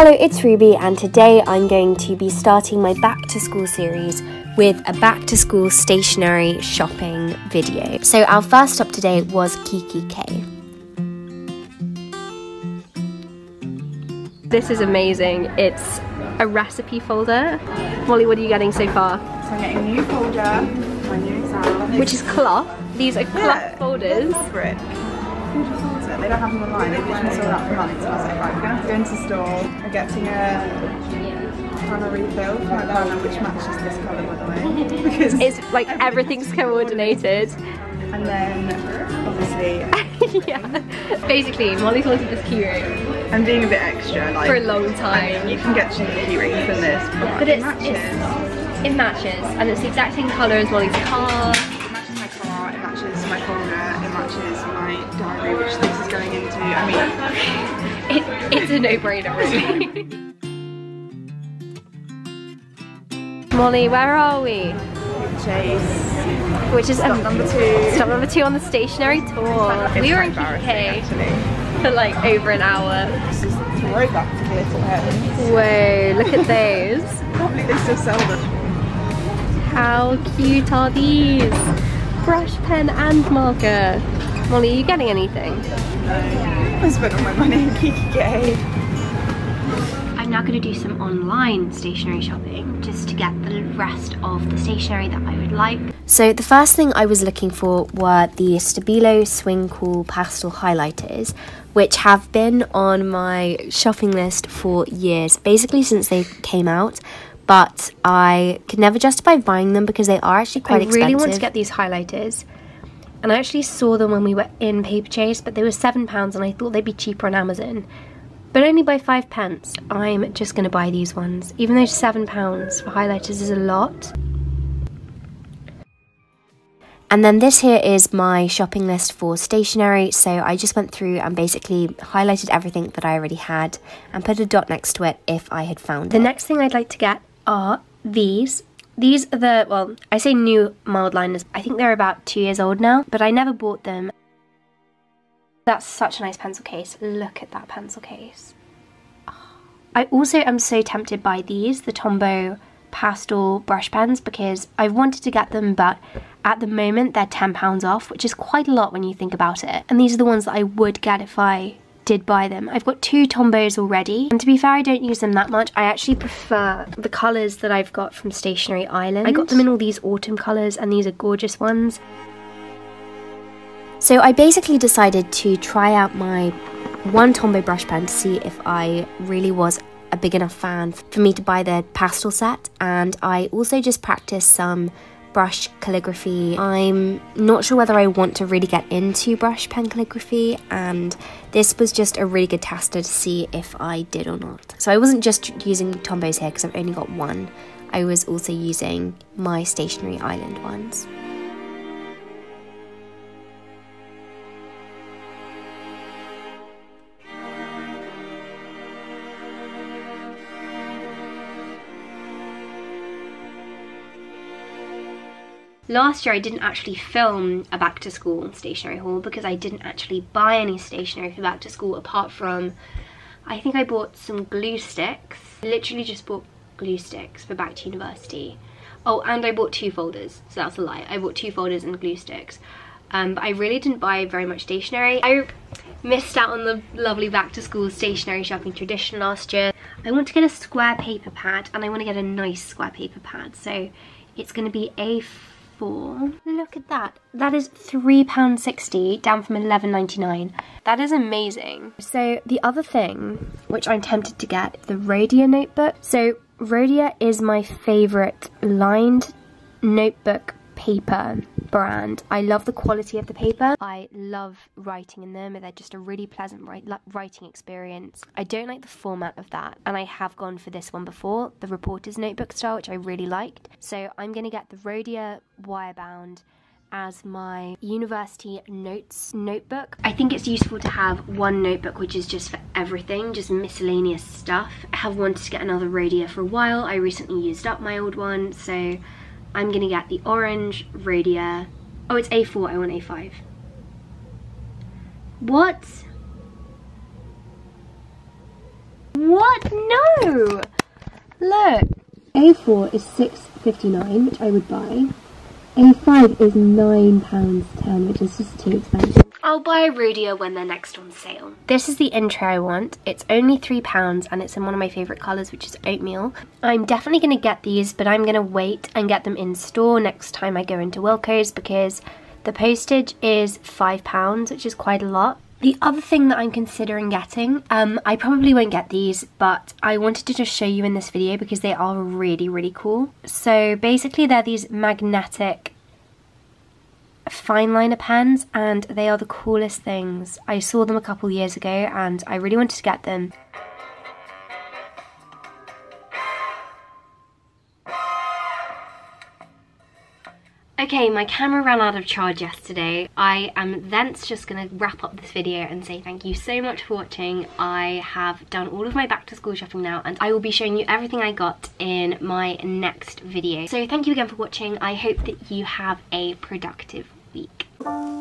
Hello, it's Ruby, and today I'm going to be starting my back to school series with a back to school stationery shopping video. So our first stop today was kikki.K. This is amazing. It's a recipe folder. Molly, what are you getting so far? So I'm getting a new folder, my new exam. Which is cloth. These are cloth folders. They don't have them online, they've literally sold out for months, so I was like, right, I'm going to have to go into the store. I'm getting a planner refill for my planner, which matches this colour, by the way. Because it's like everything's coordinated. And then, obviously... yeah. Basically, Molly's wanted this key ring. I'm being a bit extra, like... for a long time. I mean, you can get cheap key rings from this, but it matches. It matches, and it's the exact same colour as Molly's car. It matches my folder, it matches my diary, which this is going into. I mean, it's a no-brainer, really. Molly, where are we? Chase. Which is stop number 2. Stop number 2 on the stationery tour. We were in kikki.K for like over an hour. This is throwback to Little Heaven. Whoa, look at those. Probably they still sell them. How cute are these? Brush, pen and marker. Molly, are you getting anything? No. I spent all my money on kikki.K. I'm now going to do some online stationery shopping just to get the rest of the stationery that I would like. So the first thing I was looking for were the Stabilo Swing Cool Pastel highlighters, which have been on my shopping list for years, basically since they came out. But I could never justify buying them because they are actually quite expensive. I really want to get these highlighters. And I actually saw them when we were in Paper Chase, but they were £7 and I thought they'd be cheaper on Amazon. But only by 5p. I'm just going to buy these ones. Even though £7 for highlighters is a lot. And then this here is my shopping list for stationery. So I just went through and basically highlighted everything that I already had and put a dot next to it if I had found it. The next thing I'd like to get are these. These are the, well, I say new mild liners. I think they're about 2 years old now, but I never bought them. That's such a nice pencil case. Look at that pencil case. Oh. I also am so tempted by these, the Tombow Pastel brush pens, because I've wanted to get them, but at the moment they're £10 off, which is quite a lot when you think about it. And these are the ones that I would get if I did buy them. I've got 2 Tombows already, and to be fair, I don't use them that much. I actually prefer the colours that I've got from Stationery Island. I got them in all these autumn colours, and these are gorgeous ones. So I basically decided to try out my one Tombow brush pen to see if I really was a big enough fan for me to buy the pastel set, and I also just practiced some brush calligraphy. I'm not sure whether I want to really get into brush pen calligraphy, and this was just a really good tester to see if I did or not. So I wasn't just using Tombows here because I've only got one, I was also using my Stationery Island ones. Last year I didn't actually film a back to school stationery haul because I didn't actually buy any stationery for back to school apart from, I think I bought some glue sticks. I literally just bought glue sticks for back to university. Oh, and I bought 2 folders, so that's a lie. I bought 2 folders and glue sticks. But I really didn't buy very much stationery. I missed out on the lovely back to school stationery shopping tradition last year. I want to get a square paper pad, and I want to get a nice square paper pad, so it's going to be A4. Look at that. That is £3.60, down from £11.99. That is amazing. So the other thing which I'm tempted to get, the Rhodia notebook. So Rhodia is my favourite lined notebook paper brand. I love the quality of the paper. I love writing in them. They're just a really pleasant writing experience. I don't like the format of that, and I have gone for this one before, the reporter's notebook style, which I really liked. So I'm going to get the Rhodia Wirebound as my university notes notebook. I think it's useful to have one notebook which is just for everything, just miscellaneous stuff. I have wanted to get another Rhodia for a while. I recently used up my old one, so I'm gonna get the orange Rhodia. Oh, it's A4, I want A5. What? What? God, no! Look. A4 is £6.59, which I would buy. A5 is £9.10, which is just too expensive. I'll buy a Rhodia when they're next on sale. This is the intro I want. It's only £3 and it's in one of my favourite colours, which is oatmeal. I'm definitely going to get these, but I'm going to wait and get them in store next time I go into Wilco's because the postage is £5, which is quite a lot. The other thing that I'm considering getting, I probably won't get these, but I wanted to just show you in this video because they are really, really cool. So basically they're these magnetic fine liner pens and they are the coolest things. I saw them a couple years ago and I really wanted to get them. Okay, my camera ran out of charge yesterday. I am thence just going to wrap up this video and say thank you so much for watching. I have done all of my back to school shopping now and I will be showing you everything I got in my next video. So thank you again for watching. I hope that you have a productive week.